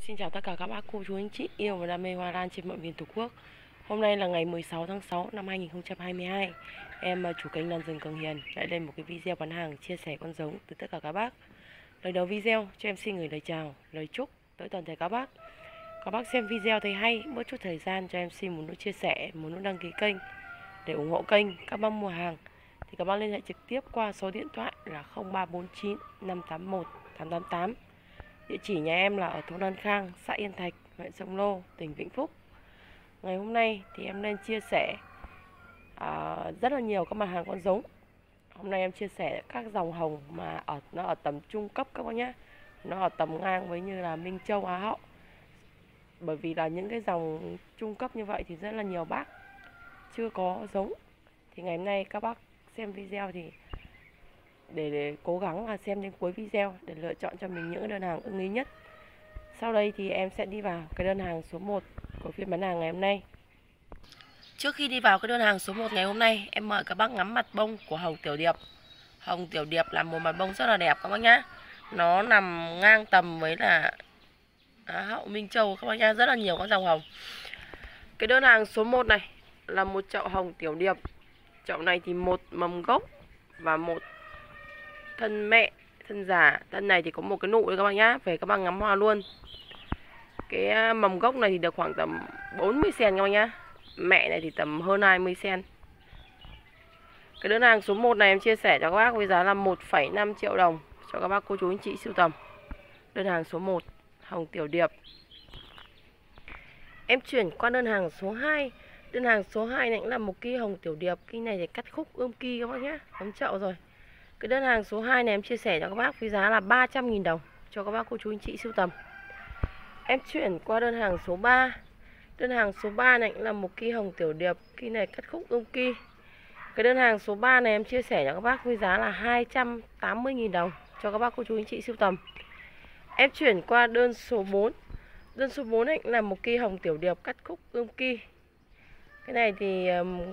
Xin chào tất cả các bác, cô chú, anh chị yêu và đam mê hoa lan trên mọi miền Tổ quốc. Hôm nay là ngày 16 tháng 6 năm 2022. Em chủ kênh Lan Rừng Cường Hiền lại lên một cái video bán hàng chia sẻ con giống từ tất cả các bác. Lời đầu video cho em xin gửi lời chào, lời chúc tới toàn thể các bác. Các bác xem video thấy hay, bớt chút thời gian cho em xin một nút chia sẻ, một nút đăng ký kênh để ủng hộ kênh. Các bác mua hàng thì các bác liên hệ trực tiếp qua số điện thoại là 0349 581 888. Địa chỉ nhà em là ở thôn An Khang, xã Yên Thạch, huyện Sông Lô, tỉnh Vĩnh Phúc. Ngày hôm nay thì em lên chia sẻ rất là nhiều các mặt hàng con giống. Hôm nay em chia sẻ các dòng hồng mà nó ở tầm trung cấp các bác nhé. Nó ở tầm ngang với như là Minh Châu Á Hậu. Bởi vì là những cái dòng trung cấp như vậy thì rất là nhiều bác chưa có giống. Thì ngày hôm nay các bác xem video thì để cố gắng là xem đến cuối video để lựa chọn cho mình những đơn hàng ưng ý nhất. Sau đây thì em sẽ đi vào cái đơn hàng số 1 của phiên bán hàng ngày hôm nay. Trước khi đi vào cái đơn hàng số 1 ngày hôm nay, em mời các bác ngắm mặt bông của hồng tiểu điệp. Hồng tiểu điệp là một mặt bông rất là đẹp các bác nhá. Nó nằm ngang tầm với là Á Hậu, Minh Châu các bác nhá, rất là nhiều các dòng hồng. Cái đơn hàng số 1 này là một chậu hồng tiểu điệp. Chậu này thì một mầm gốc và một thân mẹ, thân giả. Thân này thì có một cái nụ đấy các bạn nhá. Về các bạn ngắm hoa luôn. Cái mầm gốc này thì được khoảng tầm 40cm các bạn nhá. Mẹ này thì tầm hơn 20cm. Cái đơn hàng số 1 này em chia sẻ cho các bác với giá là 1,5 triệu đồng cho các bác cô chú anh chị sưu tầm. Đơn hàng số 1 hồng tiểu điệp. Em chuyển qua đơn hàng số 2. Đơn hàng số 2 này cũng là một cái hồng tiểu điệp. Cái này thì cắt khúc ươm ki các bác nhá, ấm chậu rồi. Cái đơn hàng số 2 này em chia sẻ cho các bác với giá là 300.000 đồng cho các bác cô chú anh chị sưu tầm. Em chuyển qua đơn hàng số 3. Đơn hàng số 3 này cũng là một ki hồng tiểu điệp, ki này cắt khúc ươm ki. Cái đơn hàng số 3 này em chia sẻ cho các bác với giá là 280.000 đồng cho các bác cô chú anh chị sưu tầm. Em chuyển qua đơn số 4. Đơn số 4 này cũng là một ki hồng tiểu điệp cắt khúc ươm ki. Cái này thì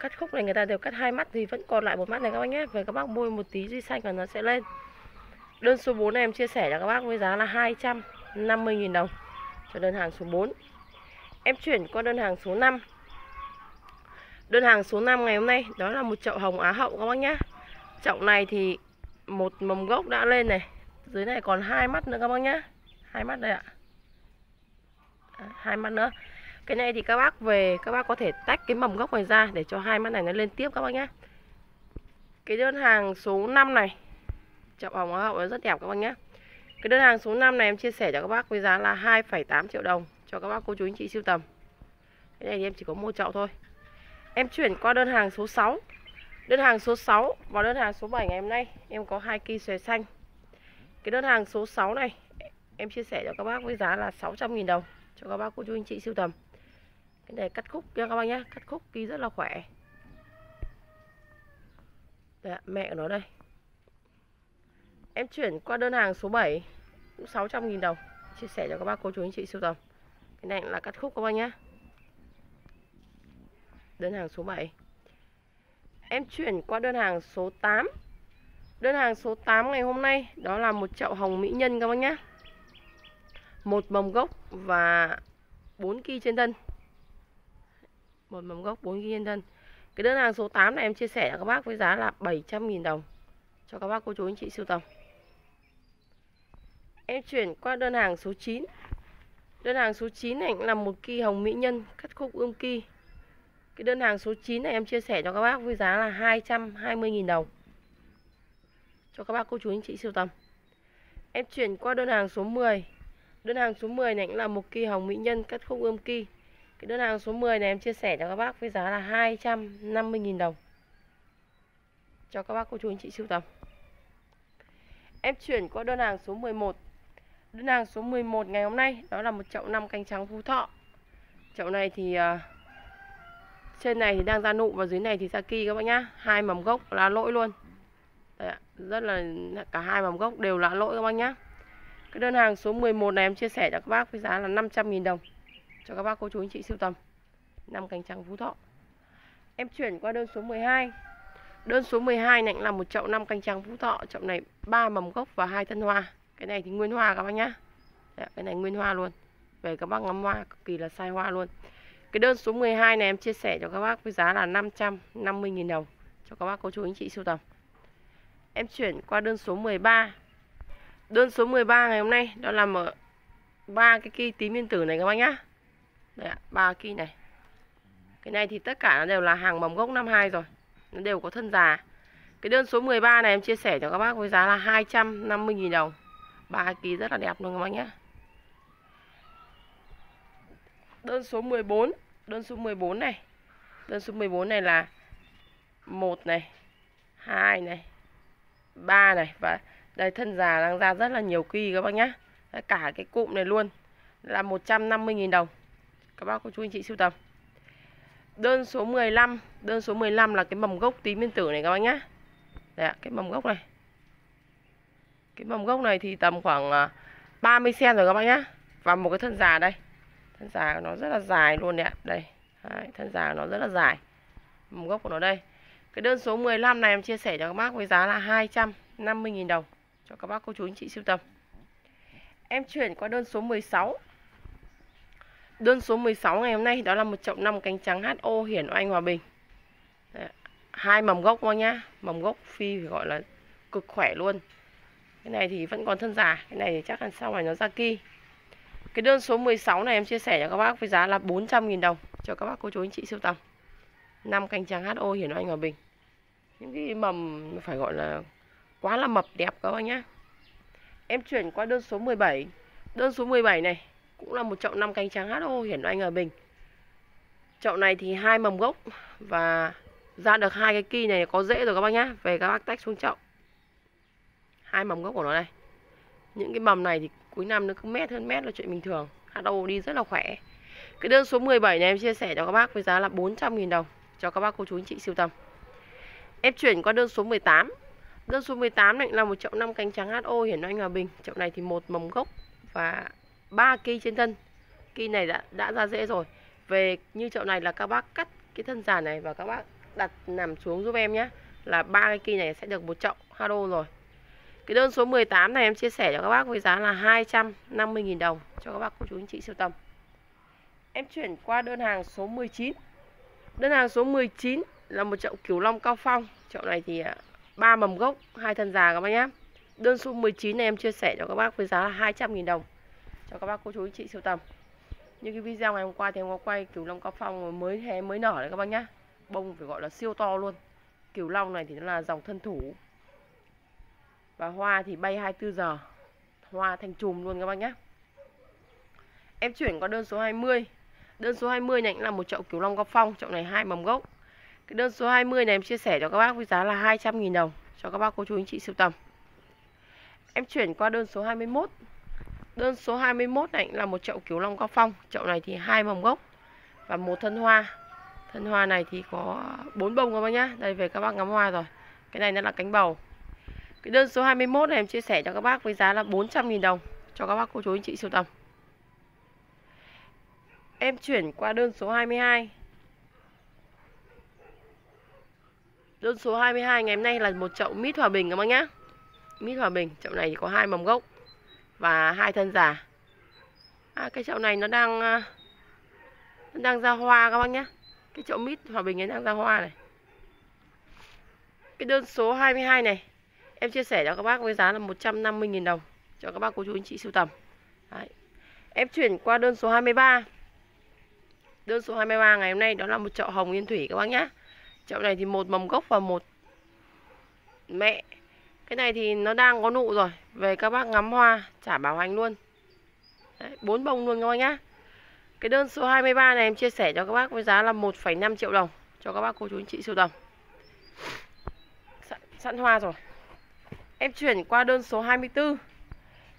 cắt khúc này người ta đều cắt hai mắt thì vẫn còn lại một mắt này các bác nhé. Về các bác bôi một tí duy xanh là nó sẽ lên. Đơn số 4 này em chia sẻ cho các bác với giá là 250.000 đồng cho đơn hàng số 4. Em chuyển qua đơn hàng số 5. Đơn hàng số 5 ngày hôm nay đó là một chậu hồng Á Hậu các bác nhé. Chậu này thì một mầm gốc đã lên này. Dưới này còn hai mắt nữa các bác nhé. Hai mắt đây ạ. Hai mắt nữa. Cái này thì các bác về các bác có thể tách cái mầm gốc này ra để cho hai mắt này nó lên tiếp các bác nhé. Cái đơn hàng số 5 này chậu hồng Á Hậu nó rất đẹp các bác nhé. Cái đơn hàng số 5 này em chia sẻ cho các bác với giá là 2,8 triệu đồng cho các bác cô chú anh chị sưu tầm. Cái này thì em chỉ có một chậu thôi. Em chuyển qua đơn hàng số 6. Đơn hàng số 6 và đơn hàng số 7 ngày hôm nay em có hai ki xòe xanh. Cái đơn hàng số 6 này em chia sẻ cho các bác với giá là 600.000 đồng cho các bác cô chú anh chị sưu tầm. Cái này cắt khúc nha các bác nhé, cắt khúc kỳ rất là khỏe. Đấy, mẹ của nó đây. Em chuyển qua đơn hàng số 7 cũng 600.000 đồng, chia sẻ cho các bác cô chú anh chị sưu tầm. Cái này là cắt khúc các bác nhé. Đơn hàng số 7. Em chuyển qua đơn hàng số 8. Đơn hàng số 8 ngày hôm nay đó là một chậu hồng mỹ nhân các bác nhé. Một mầm gốc và 4 ki trên thân. Một mầm gốc 4 nhân thân. Cái đơn hàng số 8 này em chia sẻ cho các bác với giá là 700.000 đồng cho các bác cô chú anh chị sưu tầm. Em chuyển qua đơn hàng số 9. Đơn hàng số 9 này là một ki hồng mỹ nhân cắt khúc ươm ki. Cái đơn hàng số 9 này em chia sẻ cho các bác với giá là 220.000 đồng cho các bác cô chú anh chị sưu tầm. Em chuyển qua đơn hàng số 10. Đơn hàng số 10 này là một ki hồng mỹ nhân cắt khúc ươm ki. Cái đơn hàng số 10 này em chia sẻ cho các bác với giá là 250.000 đồng cho các bác cô chú anh chị sưu tầm. Em chuyển qua đơn hàng số 11. Đơn hàng số 11 ngày hôm nay đó là một chậu năm cánh trắng Phú Thọ. Chậu này thì trên này thì đang ra nụ và dưới này thì ra ki các bác nhá. Hai mầm gốc lá lỗi luôn. Đấy ạ, rất là cả hai mầm gốc đều lá lỗi các bác nhá. Cái đơn hàng số 11 này em chia sẻ cho các bác với giá là 500.000 đồng cho các bác cô chú anh chị sưu tầm năm cánh trắng Phú Thọ. Em chuyển qua đơn số 12. Đơn số 12 này là một chậu năm cánh trắng Phú Thọ. Chậu này 3 mầm gốc và 2 thân hoa. Cái này thì nguyên hoa các bác nhá. Đấy, cái này nguyên hoa luôn. về các bác ngắm hoa cực kỳ là sai hoa luôn. Cái đơn số 12 này em chia sẻ cho các bác với giá là 550.000 đồng cho các bác cô chú anh chị sưu tầm. Em chuyển qua đơn số 13. Đơn số 13 ngày hôm nay đó là mở 3 cái cây tím yên tử này các bác nhá. Đây ạ, 3 cây này. Cái này thì tất cả nó đều là hàng mầm gốc năm 2 rồi. Nó đều có thân già. Cái đơn số 13 này em chia sẻ cho các bác với giá là 250.000 đồng. 3 cây rất là đẹp luôn các bác nhá. Đơn số 14, đơn số 14 này là 1 này, 2 này, 3 này và đây thân già đang ra rất là nhiều kỳ các bác nhá. Đấy, cả cái cụm này luôn là 150.000 đồng. Các bác cô chú anh chị sưu tầm. Đơn số 15, là cái mầm gốc tím yên tử này các bác nhá. Đấy, cái mầm gốc này. Cái mầm gốc này thì tầm khoảng 30 cm rồi các bác nhá. Và một cái thân già đây. Thân già của nó rất là dài luôn đấy ạ. Đây. Đấy, thân già của nó rất là dài. Mầm gốc của nó đây. Cái đơn số 15 này em chia sẻ cho các bác với giá là 250.000 đồng cho các bác cô chú anh chị sưu tầm. Em chuyển qua đơn số 16. Đơn số 16 ngày hôm nay đó là một chậu năm cánh trắng HO Hiển Oanh Hòa Bình. Đấy, 2 mầm gốc các bác nhá. Mầm gốc phi phải gọi là cực khỏe luôn. Cái này thì vẫn còn thân già, cái này thì chắc là sau này nó ra ki. Cái đơn số 16 này em chia sẻ cho các bác với giá là 400.000 đồng cho các bác cô chú anh chị sưu tầm. Năm cánh trắng HO Hiển Oanh Hòa Bình. Những cái mầm phải gọi là quá là mập đẹp các bác nhá. Em chuyển qua đơn số 17. Đơn số 17 này cũng là một chậu năm cánh trắng HO Hiển Oanh Hòa Bình. Chậu này thì 2 mầm gốc và ra được 2 cái ki này có rễ rồi các bác nhá. Về các bác tách xuống chậu. 2 mầm gốc của nó đây. Những cái mầm này thì cuối năm nó cứ mét hơn mét là chuyện bình thường. HO đi rất là khỏe. Cái đơn số 17 này em chia sẻ cho các bác với giá là 400.000 đồng cho các bác cô chú anh chị sưu tầm. Em chuyển qua đơn số 18. Đơn số 18 này là một chậu năm cánh trắng HO Hiển Oanh Hòa Bình. Chậu này thì 1 mầm gốc và 3 cây trên thân. Cây này đã ra rễ rồi. Về như chậu này là các bác cắt cái thân già này và các bác đặt nằm xuống giúp em nhé. Là 3 cái cây này sẽ được một chậu HO rồi. Cái đơn số 18 này em chia sẻ cho các bác với giá là 250.000 đồng cho các bác cô chú anh chị sưu tầm. Em chuyển qua đơn hàng số 19. Đơn hàng số 19 là một chậu Cửu Long Cao Phong. Chậu này thì 3 mầm gốc, 2 thân già các bác nhé. Đơn số 19 này em chia sẻ cho các bác với giá là 200.000 đồng cho các bác cô chú anh chị sưu tầm. Như cái video ngày hôm qua thì em có quay Cửu Long Cao Phong mới hé mới nở đấy các bác nhá. Bông phải gọi là siêu to luôn. Cửu Long này thì nó là dòng thân thủ. Và hoa thì bay 24 giờ. Hoa thành chùm luôn các bác nhé. Em chuyển qua đơn số 20. Đơn số 20 này là một chậu Kiểu Long Cao Phong. Chậu này 2 mầm gốc. Cái đơn số 20 này em chia sẻ cho các bác với giá là 200.000 đồng cho các bác cô chú anh chị sưu tầm. Em chuyển qua đơn số 21. Đơn số 21 này là một chậu Kiểu Long Cao Phong. Chậu này thì 2 mầm gốc và 1 thân hoa. Thân hoa này thì có 4 bông các bác nhé. Đây về các bác ngắm hoa rồi. Cái này nó là cánh bầu. Cái đơn số 21 này em chia sẻ cho các bác với giá là 400.000 đồng cho các bác cô chú anh chị sưu tầm. Em chuyển qua đơn số 22. Đơn số 22 ngày hôm nay là một chậu mít Hòa Bình các bác nhá. Mít Hòa Bình, chậu này thì có 2 mầm gốc và 2 thân già. Cái chậu này nó đang ra hoa các bác nhá. Cái chậu mít Hòa Bình ấy đang ra hoa này. Cái đơn số 22 này em chia sẻ cho các bác với giá là 150.000 đồng cho các bác cô chú anh chị sưu tầm. Đấy. Em chuyển qua đơn số 23. Đơn số 23 ngày hôm nay đó là một chậu hồng yên thủy các bác nhá. Chậu này thì 1 mầm gốc và 1 mẹ. Cái này thì nó đang có nụ rồi. Về các bác ngắm hoa chả bảo hành luôn. Đấy, 4 bông luôn các bác nhá. Cái đơn số 23 này em chia sẻ cho các bác với giá là 1,5 triệu đồng cho các bác cô chú anh chị sưu tầm. Sẵn hoa rồi. Em chuyển qua đơn số 24.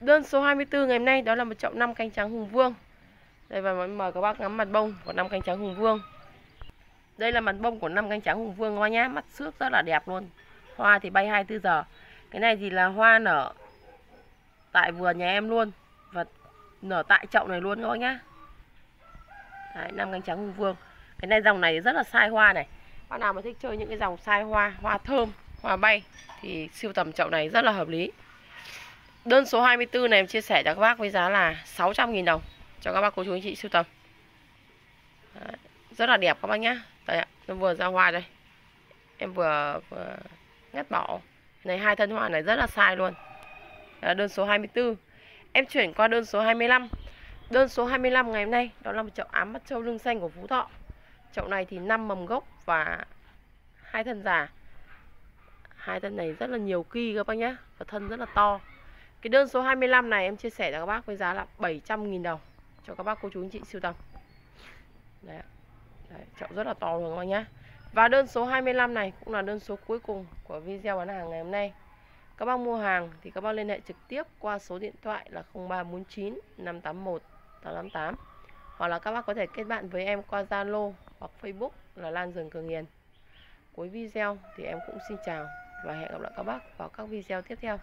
Đơn số 24 ngày hôm nay đó là một chậu năm cánh trắng hùng vương. Đây và mời các bác ngắm mặt bông của năm cánh trắng hùng vương. Đây là mặt bông của năm cánh trắng hùng vương các bác nhá. Mắt xước rất là đẹp luôn. Hoa thì bay 24 giờ. Cái này thì là hoa nở tại vườn nhà em luôn. Và nở tại chậu này luôn các bác nhá. Đấy, năm cánh trắng hùng vương. Cái này dòng này rất là sai hoa này. Bác nào mà thích chơi những cái dòng sai hoa, hoa thơm, hoa bay thì sưu tầm chậu này rất là hợp lý. Đơn số 24 này em chia sẻ cho các bác với giá là 600.000 đồng cho các bác cô chú anh chị sưu tầm. Đấy, rất là đẹp các bác nhá. Đây ạ, nó vừa ra hoa đây. Em vừa ngắt bỏ. Này, hai thân hoa này rất là sai luôn. Đó là đơn số 24. Em chuyển qua đơn số 25. Đơn số 25 ngày hôm nay đó là một chậu ám mắt châu lưng xanh của Phú Thọ. Chậu này thì 5 mầm gốc và hai thân già. Hai thân này rất là nhiều ki các bác nhé, và thân rất là to. Cái đơn số 25 này em chia sẻ cho các bác với giá là 700.000 đồng cho các bác cô chú anh chị sưu tầm. Đấy, chậu rất là to luôn các bác nhé. Và đơn số 25 này cũng là đơn số cuối cùng của video bán hàng ngày hôm nay. Các bác mua hàng thì các bác liên hệ trực tiếp qua số điện thoại là 0349 581 888. Hoặc là các bác có thể kết bạn với em qua Zalo hoặc Facebook là Lan Rừng Cường Hiền. Cuối video thì em cũng xin chào và hẹn gặp lại các bác vào các video tiếp theo.